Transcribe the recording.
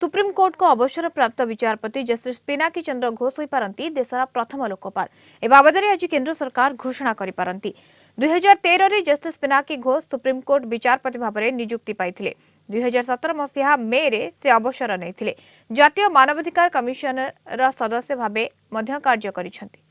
Supreme court को अवसर प्राप्त विचारपति जस्टिस पिनाकी चंद्र घोष होई पारंती देशरा प्रथम लोकपाल। ए बाबद आज केंद्र सरकार घोषणा करि पारंती। 2013 रे justice Pinaki Ghosh supreme court विचारपति भाबरे नियुक्ति पाइथिले। 2017 मसीहा मे रे से अवसर नैथिले। जातीय मानवाधिकार कमिशन रा सदस्य भाबे मध्य कार्य करिसथि।